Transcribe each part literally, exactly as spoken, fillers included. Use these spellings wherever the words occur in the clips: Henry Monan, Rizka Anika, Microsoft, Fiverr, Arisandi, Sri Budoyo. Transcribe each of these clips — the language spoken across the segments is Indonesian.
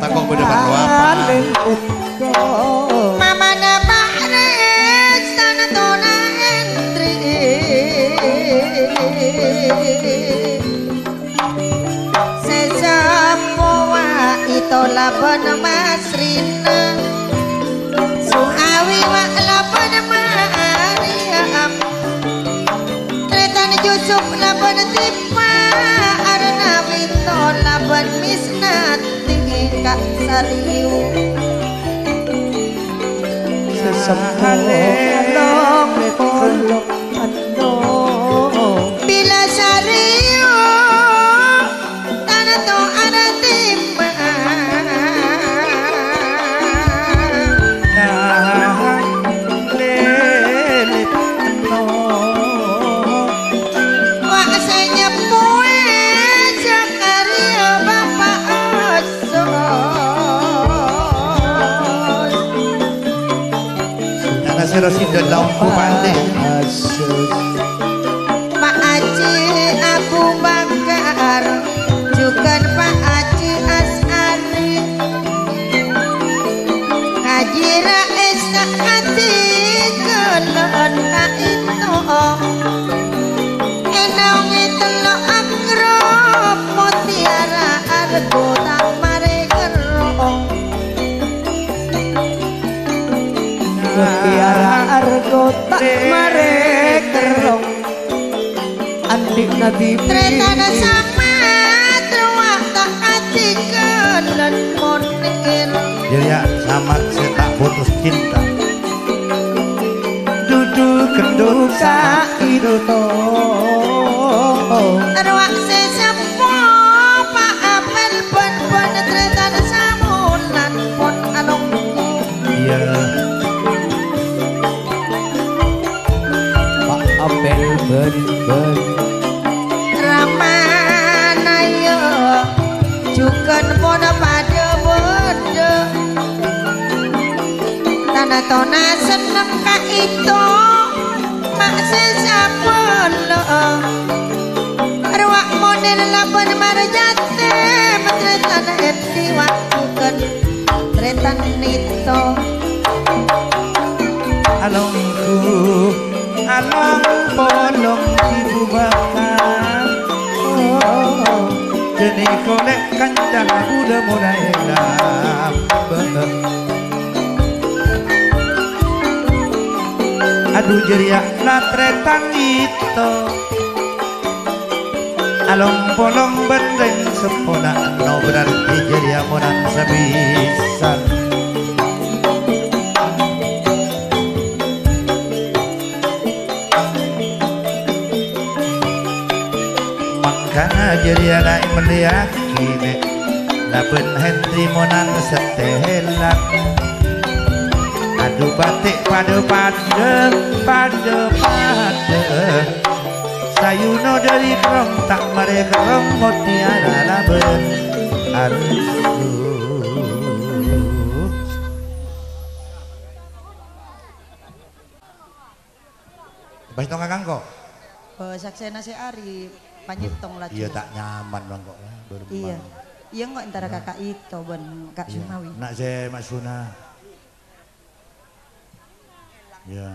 takok beda perluapan. Mama napa sana tona entri. Sejapo wa ito laban Mas Rina. Suawi wa laban Mariam. Tretan Yusuf laban Tipa. Laban misnati kak saliu sesambalong kolok ando bila saliu tanah to ada timba Rosida Lampu Pandai Pak Haji Abu Bakar juga Pak Haji As'ari Haji Rais Haji Kelon Pak Ito Enongi Telok Akro Mutiara Argo Tamare Gerong Mutiara Argo tak mare kerong Andik Nabi Tretana sama Teruak tak hati Kelan monir Jaya sama setak putus cinta Duduk genduk sakiru to Teruak sesepo Pak Amel Bon-bon Tretana samulan Pon along Iya Ben-ben Ramana yo Jukan pona pada bodo Tanah tona seneng kak itu Maksin sapolo Ruak model lapan marjate Tretan F D wakukan Tretan nito Alongku Along bolong ibu bakar Jadi kolek kencang udah mulai enak Aduh jeriak natretan itu Along bolong bendeng sepona No berarti jeriak monan sebisan Jadi ada yang melihat kini Dapen Henry Monan setelan Aduh batik pada pada Pada pada Sayuno dari kerong tak mare kerong Mutiara laben Aduh Baik tau kakang kok? Saksena si Arif Panjitong lah iya tak nyaman bang kok iya iya kok antara kakak itu bang kak Sumawi nak saya Mas Suna iya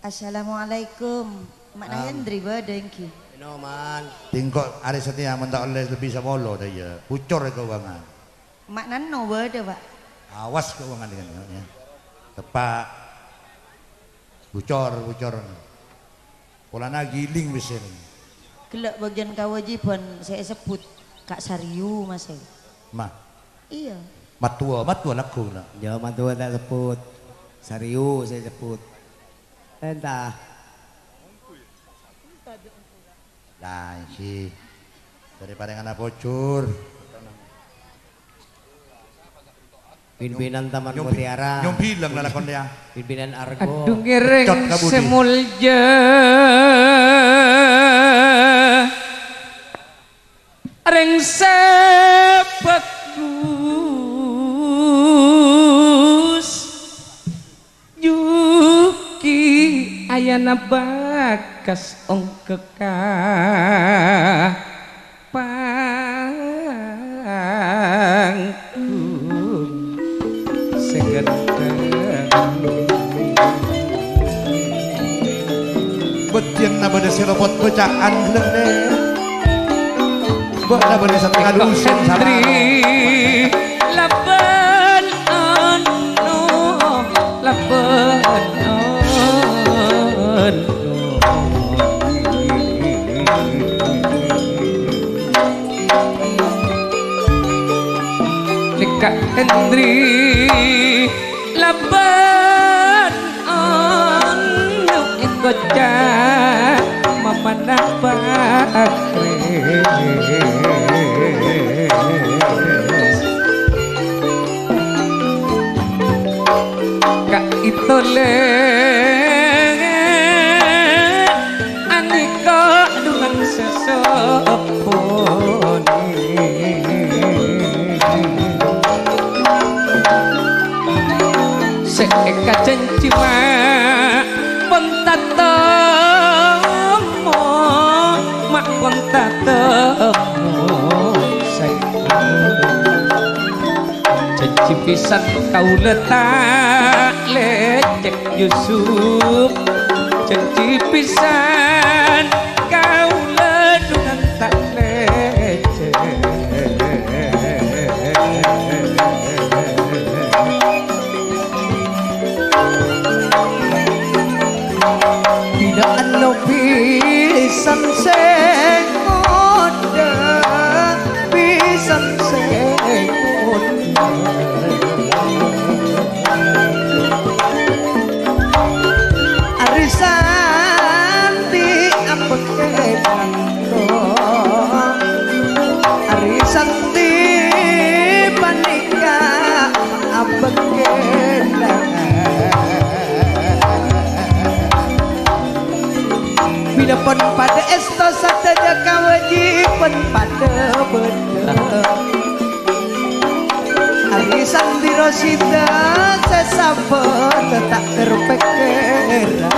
assalamualaikum makna Hendri badengki no man tingkok hari setia mentak oleh lebih sabolo dah ya pucor keuangan makna no bade pak awas keuangan dengan ya tepak pucor pucor Polana giling mesin. Kelak bagian kewajiban saya sebut Kak Sariu mas. Ma. Iya. Matua, matua laku nak. Ya matua tak sebut. Sariu saya sebut. Entah. Lain sih daripada anak bocor. Pimpinan Taman Mutiara yang bilang lalakon dia pimpinan Argo adung ireng semulja reng sepetus yuki ayana bakas ongkeka pa bade siropot becakan gledek bade bade setengah dusun santri laban anu laban anu nikah hendri laban anu ikojah memandang kak itu le aniko dengan sesopun seeka cencima pentatemu mak pentatemu cipisan kau letak lecek Yusuf cipisan kau ledungan tak lecek tidak anu pisan sing muda pisan sing muda Arisanti apeke panto Arisanti panikah apeke Bidapun pada esto sateja kawajipun pada benda Arisanti rosita sesapa tak terpikir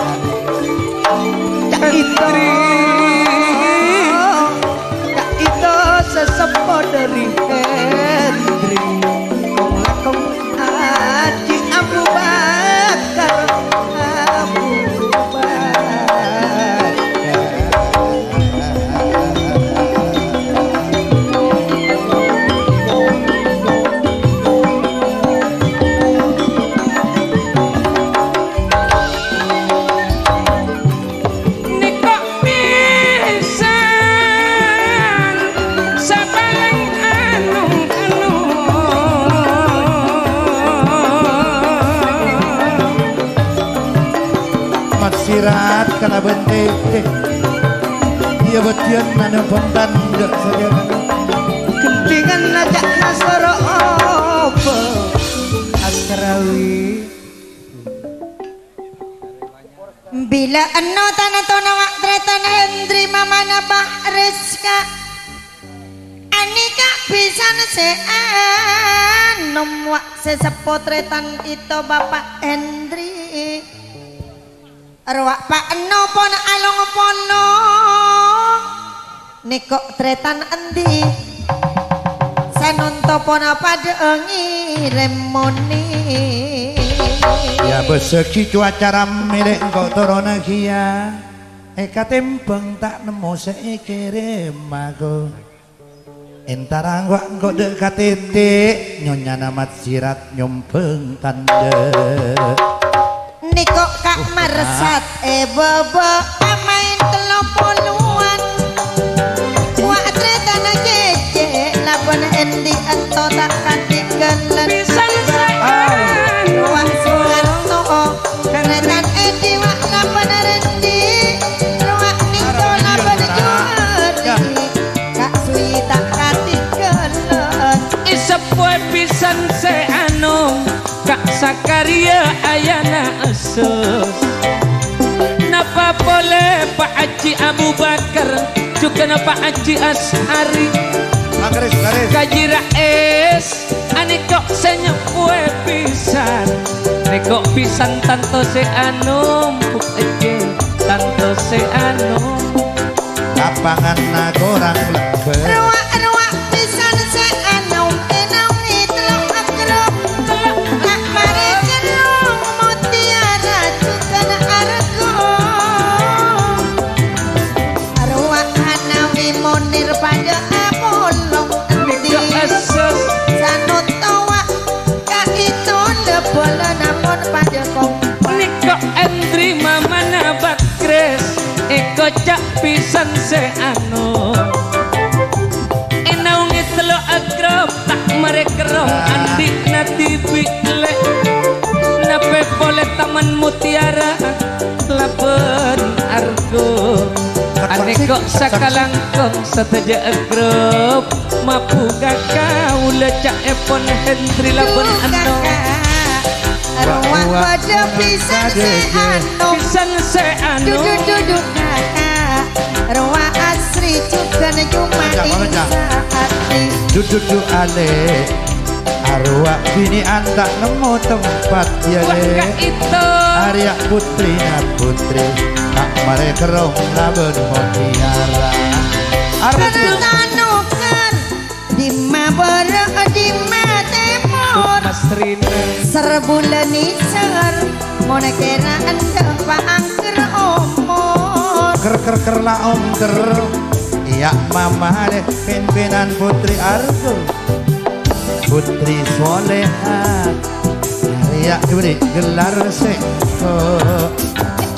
Itri Kak itu sesepo dari Hendri Kong lakong Haji Abu Bakar Abu Bakar sirat kena bete dia betian mana bondan gak segera kentingan najak nasoro opo asrawi bila eno tanatona wak tretan hendri mamana bah rizka anika bisa sean nom wak sesepotretan itu bapak hendri ruak pak eno pon along pono nikok tretan endi sanonto pona pada ngirim moni ya beseki cuaca rame dek kok torona kia eka tempeng tak nemu sekirim aku entarang wak kok dekat titik nyonya namat sirat nyompeng tanda niko kak meresat e bebe amain telopoluan wak tretan jejek laban endi ento tak katik gelen pisan sean wak sekanto tretan endi wak laban rendi wak niko laban jodi kak sui tak katik gelen isepue pisan seano Kak Sakaria ayana asus Napa boleh Pak Haji Abu Bakar Juga Pak Haji Ashari Kaji Rais Ani kok senyum kue pisan Neko pisan tanto se anum Bukje tanto se anum Kapangan na korang lebar Ruak-ruak pisan se anum Enam itulah akrab pipi lek nepe boleh taman mutiara lapan argo ane kok sakalang kok seteja agrop mapu kakak ulecak epon hendri lapan ano ruang baca pisan seano pisan seano duduk-duduk kakak ruang asri cukan cuma insaati duduk-duduk ale arwah bini antak nemu tempat ya deh Arya putri na putri tak mare kerong laben mutiara arwah tanukan di mabara di matemor serbu lenicer mone kena ende paangker omor ker ker ker la om ter iya mama deh pimpinan putri arsul putri soleha ya diberi gelar seko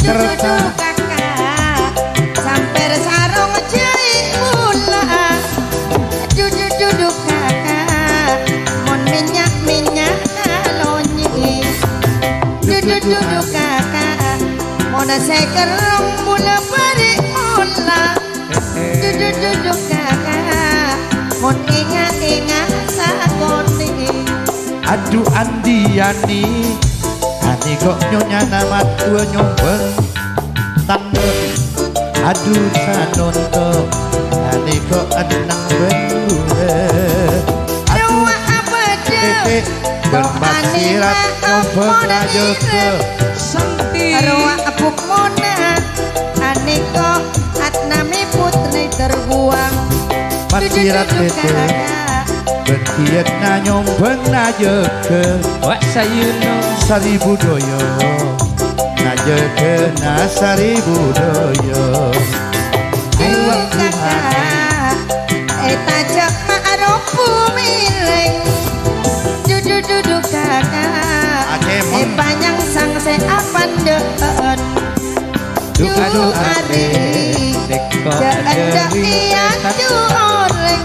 terta kakak sampai sarung jahit mula duduk duduk kakak mon minyak minyak alonyi duduk duduk kakak mon sekerong mula beri mula duduk duduk kakak mon ingat ingat aduh Andi Andi Andi kok nyonya nama tua nyombeng tandon aduh sanon kok Andi kok enang berdua aduh titik bermasirat nyombeng raja ke ruang apuk mona Andi kok atnami putri terbuang masirat titik berkiat na nyombeng na jeke wak sayuno Sri Budoyo na jeke na Sri Budoyo uwak kakak eta jak ma'aropu miring duduk-duduk kakak e panjang sang seapan de'en duduk ade de'en de'ian du'oreng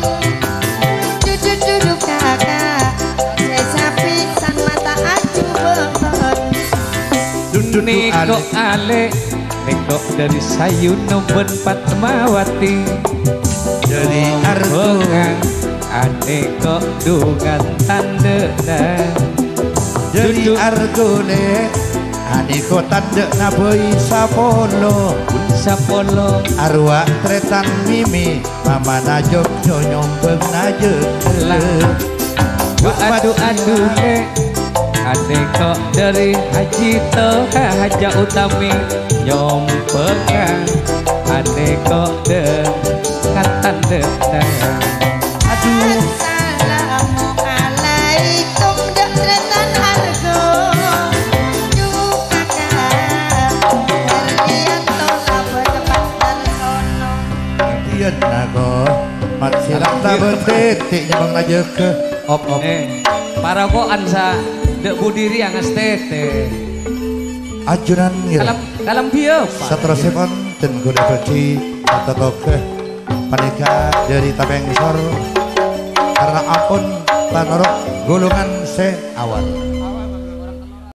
duduk kakak saya sapi san mata acu beban duduk neko ale neko dari Sayuno ben Patmawati dari Argongan ane kok dungan tandena dari Argone ane kok tandena boy sapolo sapolo arwah tretan mimi mama najok nyombeng najek wa aduh aduh eh ade kok dari Haji Toha Haja Utami nyombeng ade kok de katan de aduh assalamualaikum de tretan hargo mat silang taben titik nyabang aja ke op op eh para kok ansa dek budiri yang estete ajuran ngir dalam dalam bio seterusnya kon dan kuda bagi atau toke panika dari tabeng sor karena apun tanorok golongan se awan.